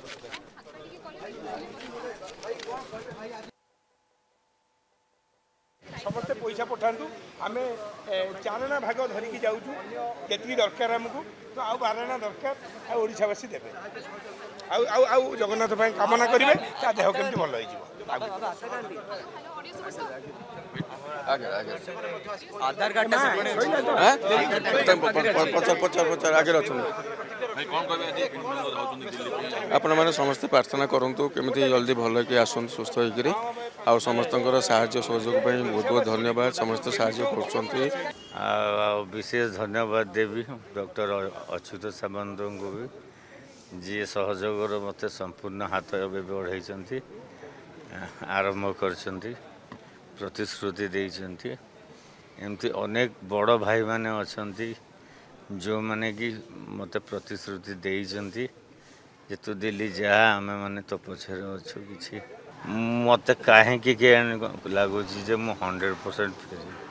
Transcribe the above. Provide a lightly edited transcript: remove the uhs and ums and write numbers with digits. समस्ते पैसा पठातु आम चारणा भाग धरिकी जाऊँ जी दरकार आमको तो आउ बारणा दरकार आड़शावासी देवे आउ जगन्नाथ भाई कामना करेंगे ता देह केमती भल आपण मैंने समस्त प्रार्थना करतु केमी जल्दी भल कि आसत सुस्थ होकर आ समस्त साहाय्य सहयोग बहुत बहुत धन्यवाद समस्त साहाय्य कर विशेष धन्यवाद देवी डॉक्टर अच्युत सामंत को भी जी सहयोग मत संपूर्ण हाथ बढ़ाई आरंभ कर प्रतिश्रुति देइछन्ती एमती अनेक बड़ भाई माने अछन्ती जो माने कि मते प्रतिश्रुति देइछन्ती जे तू दिल्ली जा आमे माने तो पछरे अछु किछि मते काहे कि के लागो जे मो 100% फेरी